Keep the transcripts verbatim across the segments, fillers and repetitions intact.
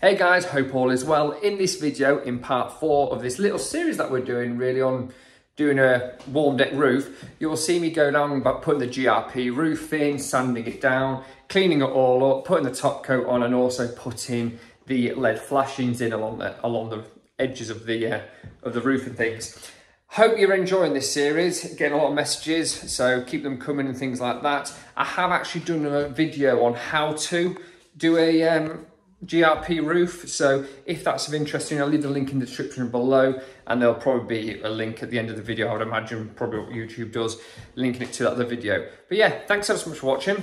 Hey guys, hope all is well. In this video, in part four of this little series that we're doing really on doing a warm deck roof, you'll see me go down about putting the G R P roof in, sanding it down, cleaning it all up, putting the top coat on, and also putting the L E D flashings in along the, along the edges of the, uh, of the roof and things. Hope you're enjoying this series, getting a lot of messages, so keep them coming and things like that. I have actually done a video on how to do a um, G R P roof, so if that's of interest, I'll leave the link in the description below, and there'll probably be a link at the end of the video, I would imagine, probably what YouTube does, linking it to that other video. But yeah, thanks ever so much for watching,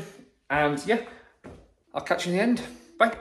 and yeah, I'll catch you in the end. Bye.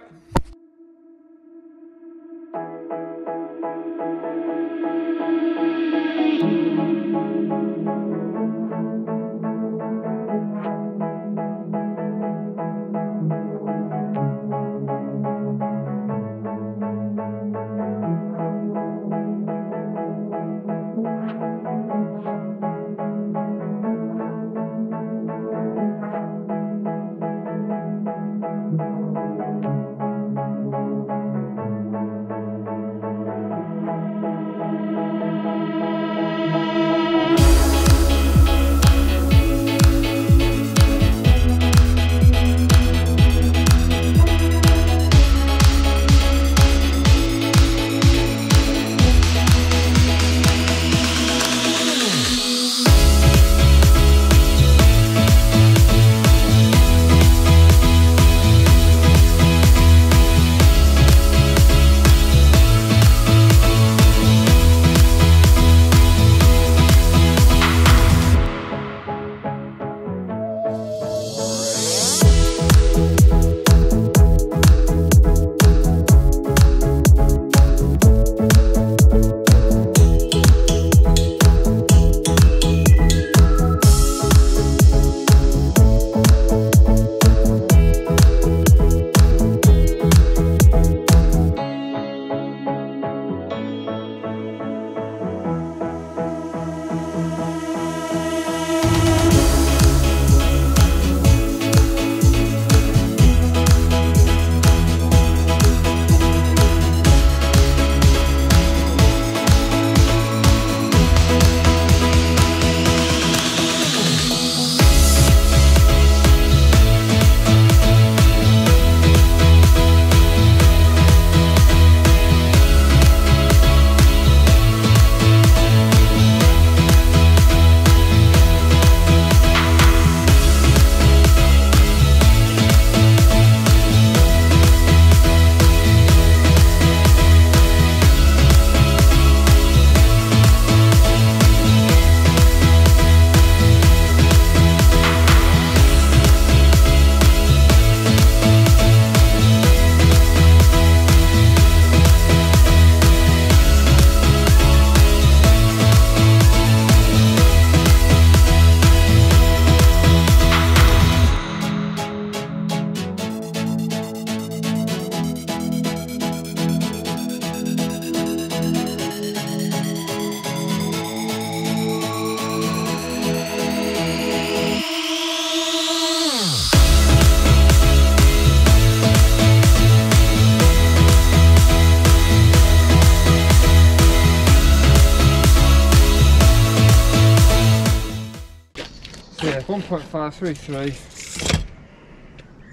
one point five three three.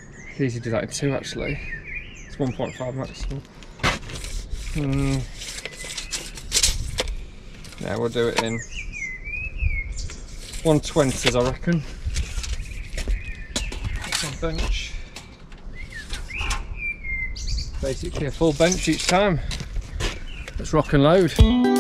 It's easy to do that in two actually. It's one point five maximum. Mm. Yeah, we'll do it in one twenties I reckon. That's on bench. Basically a full bench each time. Let's rock and load.